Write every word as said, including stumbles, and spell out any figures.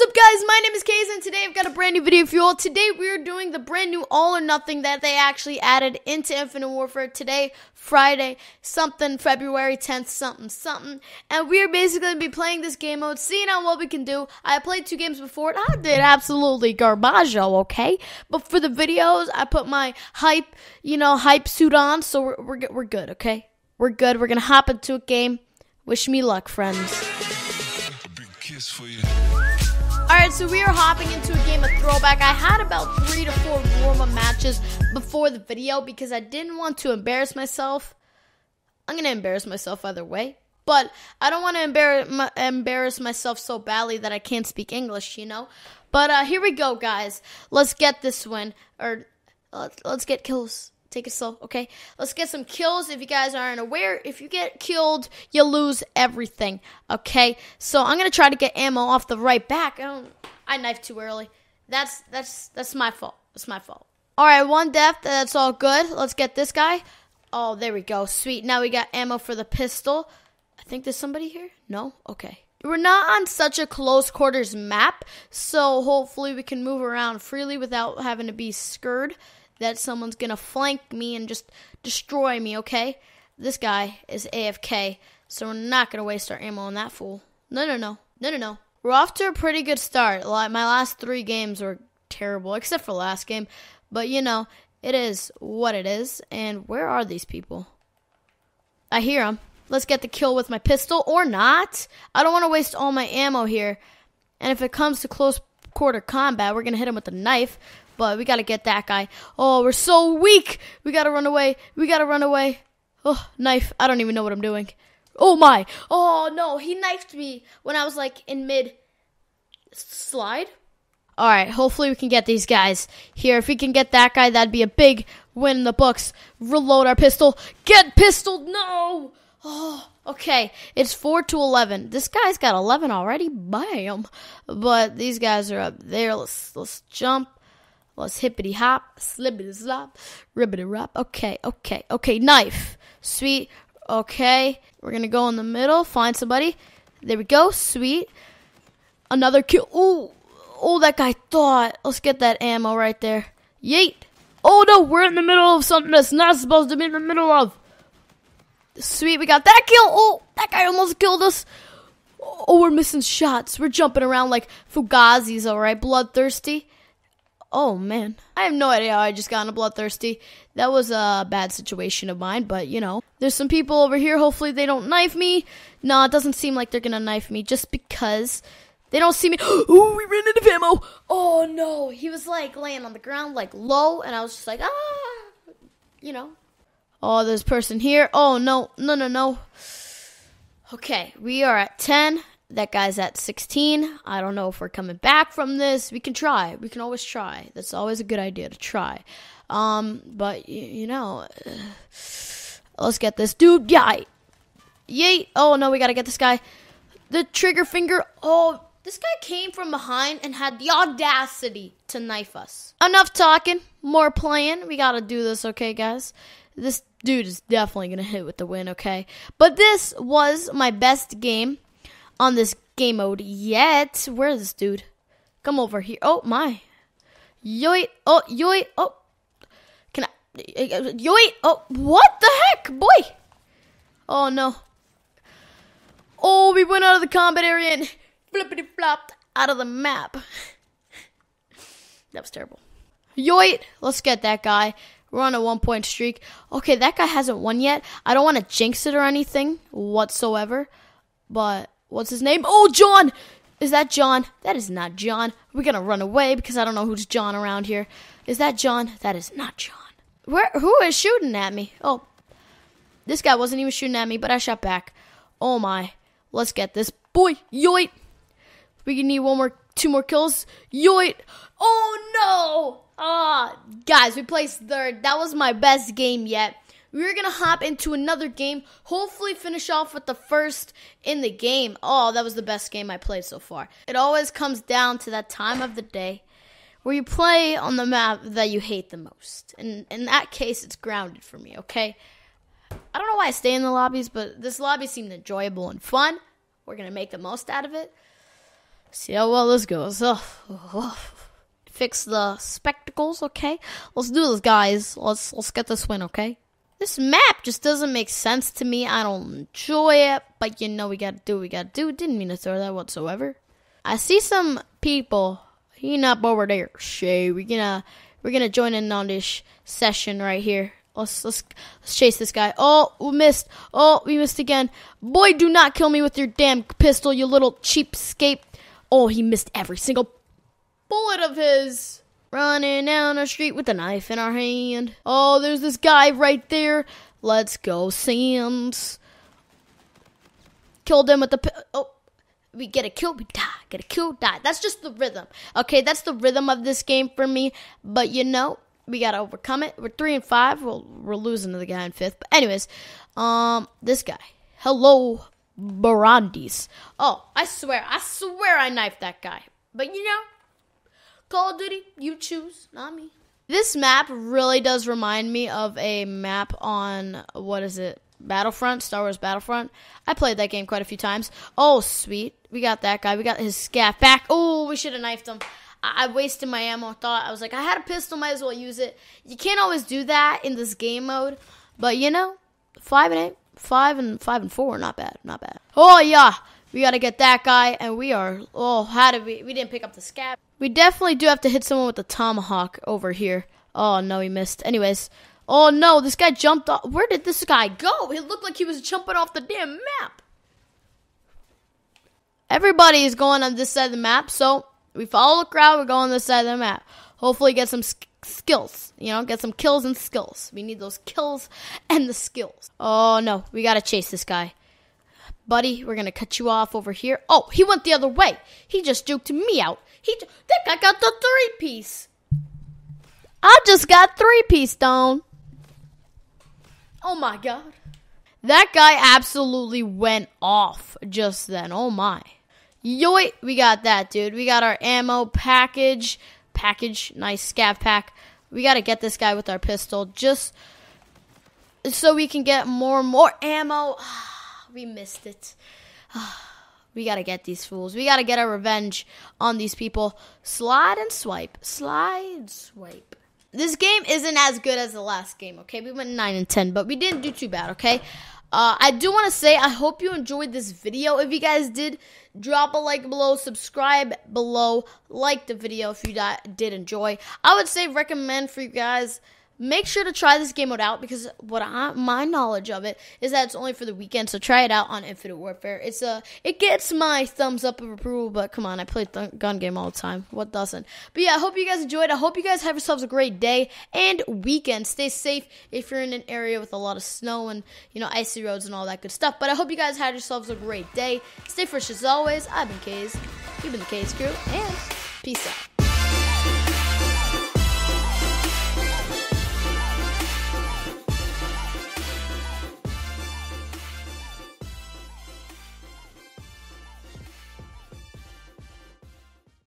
What's up, guys? My name is Kaze, and today I've got a brand new video for you all. Today we are doing the brand new All or Nothing that they actually added into Infinite Warfare today, Friday, something, February tenth, something, something. And we are basically going to be playing this game mode, seeing how well we can do. I played two games before it. I did absolutely garbage, okay? But for the videos, I put my hype, you know, hype suit on, so we're, we're, we're good, okay? We're good. We're going to hop into a game. Wish me luck, friends. A big kiss for you. Alright, so we are hopping into a game of throwback. I had about three to four warm-up matches before the video because I didn't want to embarrass myself. I'm going to embarrass myself either way. But I don't want to embarrass embarrass myself so badly that I can't speak English, you know? But uh, here we go, guys. Let's get this win. Or uh, let's get kills. Take it slow, okay? Let's get some kills. If you guys aren't aware, if you get killed, you lose everything, okay? So I'm going to try to get ammo off the right back. I, don't, I knifed too early. That's that's that's my fault. That's my fault. All right, one death. That's all good. Let's get this guy. Oh, there we go. Sweet. Now we got ammo for the pistol. I think there's somebody here. No? Okay. We're not on such a close quarters map, so hopefully we can move around freely without having to be scared that someone's gonna flank me and just destroy me, okay? This guy is A F K, so we're not gonna waste our ammo on that fool. No, no, no. No, no, no. We're off to a pretty good start. My last three games were terrible, except for last game. But, you know, it is what it is. And where are these people? I hear them. Let's get the kill with my pistol, or not. I don't want to waste all my ammo here. And if it comes to close quarter combat, we're gonna hit him with a knife. But we got to get that guy. Oh, we're so weak. We got to run away. We got to run away. Oh, knife. I don't even know what I'm doing. Oh, my. Oh, no. He knifed me when I was, like, in mid-slide. All right. Hopefully we can get these guys here. If we can get that guy, that'd be a big win in the books. Reload our pistol. Get pistol. No. Oh, okay. It's four to eleven. This guy's got eleven already. Bam. But these guys are up there. Let's, let's jump. Let's hippity hop, slippity slop, ribbity rop. Okay, okay, okay. Knife. Sweet. Okay. We're going to go in the middle, find somebody. There we go. Sweet. Another kill. Ooh. Oh, that guy thought. Let's get that ammo right there. Yeet. Oh, no. We're in the middle of something that's not supposed to be in the middle of. Sweet. We got that kill. Oh, that guy almost killed us. Oh, we're missing shots. We're jumping around like fugazis, all right? Bloodthirsty. Oh, man. I have no idea how I just got into Bloodthirsty. That was a bad situation of mine, but, you know. There's some people over here. Hopefully, they don't knife me. No, it doesn't seem like they're going to knife me just because they don't see me. Ooh, we ran into ammo. Oh, no. He was, like, laying on the ground, like, low, and I was just like, ah, you know. Oh, there's a person here. Oh, no, no, no, no. Okay, we are at ten. That guy's at sixteen. I don't know if we're coming back from this. We can try. We can always try. That's always a good idea to try. Um, but, you, you know, uh, let's get this dude. Yeah. Yeet. Oh, no, we got to get this guy. The trigger finger. Oh, this guy came from behind and had the audacity to knife us. Enough talking. More playing. We got to do this, okay, guys? This dude is definitely going to hit with the win, okay? But this was my best game on this game mode yet. Where is this dude? Come over here. Oh, my. Yoit. Oh, yoit. Oh. Can I? Yoit. Oh, what the heck, boy? Oh, no. Oh, we went out of the combat area and flippity-flopped out of the map. That was terrible. Yoit. Let's get that guy. We're on a one-point streak. Okay, that guy hasn't won yet. I don't want to jinx it or anything whatsoever, but what's his name? Oh, John! Is that John? That is not John. We're gonna run away because I don't know who's John around here. Is that John? That is not John. Where? Who is shooting at me? Oh, this guy wasn't even shooting at me, but I shot back. Oh, my. Let's get this. Boy, yoit! We need one more, two more kills. Yoit! Oh, no! Ah, guys, we placed third. That was my best game yet. We're going to hop into another game, hopefully finish off with the first in the game. Oh, that was the best game I played so far. It always comes down to that time of the day where you play on the map that you hate the most. And in that case, it's grounded for me, okay? I don't know why I stay in the lobbies, but this lobby seemed enjoyable and fun. We're going to make the most out of it. See how well this goes. Oh, oh. Fix the spectacles, okay? Let's do this, guys. Let's let's get this win, okay? This map just doesn't make sense to me. I don't enjoy it, but you know we gotta do what we gotta do. Didn't mean to throw that whatsoever. I see some people heating up over there. Shay, we're gonna we're gonna join in on this session right here. Let's, let's let's chase this guy. Oh, we missed. Oh, we missed again. Boy, do not kill me with your damn pistol, you little cheapskate. Oh, he missed every single bullet of his. Running down the street with a knife in our hand. Oh, there's this guy right there. Let's go, Sam's. Killed him with the pi oh. We get a kill, we die. Get a kill, die. That's just the rhythm. Okay, that's the rhythm of this game for me. But you know, we gotta overcome it. We're three and five. Well, we're losing to the guy in fifth. But anyways, um, this guy. Hello, Barandis. Oh, I swear, I swear, I knifed that guy. But you know, Call of Duty, you choose, not me. This map really does remind me of a map on what is it? Battlefront, Star Wars Battlefront. I played that game quite a few times. Oh, sweet. We got that guy. We got his scat back. Oh, we should have knifed him. I, I wasted my ammo thought. I was like, I had a pistol, might as well use it. You can't always do that in this game mode. But, you know, five and eight, five and five and four, not bad, not bad. Oh, yeah. We got to get that guy, and we are, oh, how did we, we didn't pick up the scat. We definitely do have to hit someone with a tomahawk over here. Oh, no, he missed. Anyways. Oh, no, this guy jumped off. Where did this guy go? He looked like he was jumping off the damn map. Everybody is going on this side of the map, so we follow the crowd. We're going on this side of the map. Hopefully get some sk skills, you know, get some kills and skills. We need those kills and the skills. Oh, no, we got to chase this guy. Buddy, we're going to cut you off over here. Oh, he went the other way. He just juked me out. He that guy got the three-piece. I just got three-piece, down. Oh, my God. That guy absolutely went off just then. Oh, my. Yoit. We got that, dude. We got our ammo package. Package. Nice scav pack. We got to get this guy with our pistol just so we can get more and more ammo. We missed it. We got to get these fools. We got to get our revenge on these people. Slide and swipe. Slide, swipe. This game isn't as good as the last game, okay? We went nine and ten, but we didn't do too bad, okay? Uh, I do want to say, I hope you enjoyed this video. If you guys did, drop a like below, subscribe below, like the video if you did enjoy. I would say recommend for you guys, make sure to try this game mode out because what I, my knowledge of it is that it's only for the weekend, so try it out on Infinite Warfare. It's a, it gets my thumbs up of approval, but come on, I play th gun game all the time. What doesn't? But yeah, I hope you guys enjoyed. I hope you guys have yourselves a great day and weekend. Stay safe if you're in an area with a lot of snow and, you know, icy roads and all that good stuff. But I hope you guys had yourselves a great day. Stay fresh as always. I've been Kaze. You've been the Kaze Crew, and peace out.